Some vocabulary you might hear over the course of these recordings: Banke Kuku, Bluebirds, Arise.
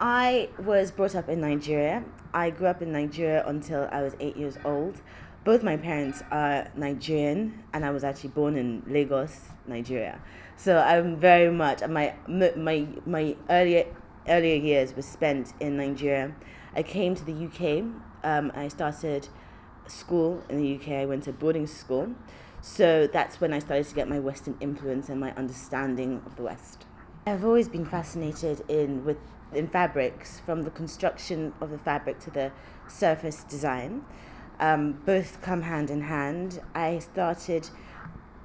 I was brought up in Nigeria. I grew up in Nigeria until I was 8 years old. Both my parents are Nigerian, and I was actually born in Lagos, Nigeria. So I'm very much, my earlier years were spent in Nigeria. I came to the UK. I started school in the UK. I went to boarding school. So that's when I started to get my Western influence and my understanding of the West. I've always been fascinated in fabrics, from the construction of the fabric to the surface design. Both come hand in hand. I started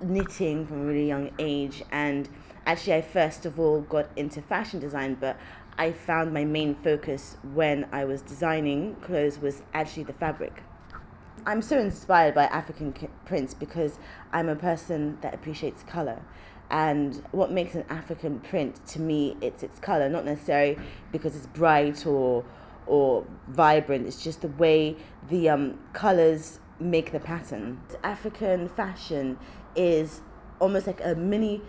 knitting from a really young age, and actually I first of all got into fashion design, but I found my main focus when I was designing clothes was actually the fabric. I'm so inspired by African prints because I'm a person that appreciates colour, and what makes an African print to me, it's its colour, not necessarily because it's bright or vibrant, it's just the way the colours make the pattern. African fashion is almost like a mini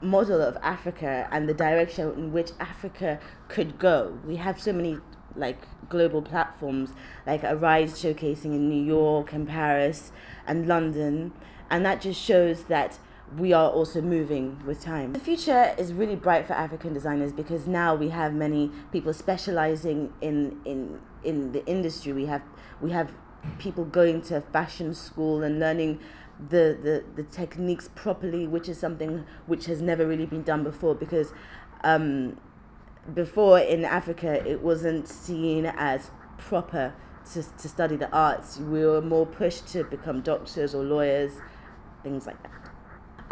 model of Africa and the direction in which Africa could go. We have so many like global platforms like Arise showcasing in New York and Paris and London, and that just shows that we are also moving with time. The future is really bright for African designers because now we have many people specializing in the industry. We have people going to fashion school and learning the techniques properly, which is something which has never really been done before, because before in Africa it wasn't seen as proper to study the arts. We were more pushed to become doctors or lawyers, things like that.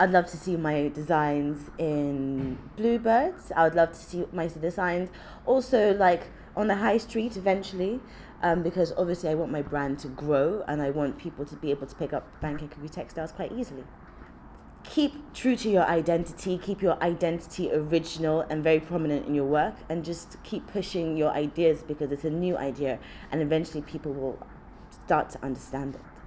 I'd love to see my designs in Bluebirds. I would love to see my designs also like on the high street eventually, because obviously I want my brand to grow and I want people to be able to pick up Banke Kuku textiles quite easily. Keep true to your identity, keep your identity original and very prominent in your work, and just keep pushing your ideas because it's a new idea and eventually people will start to understand it.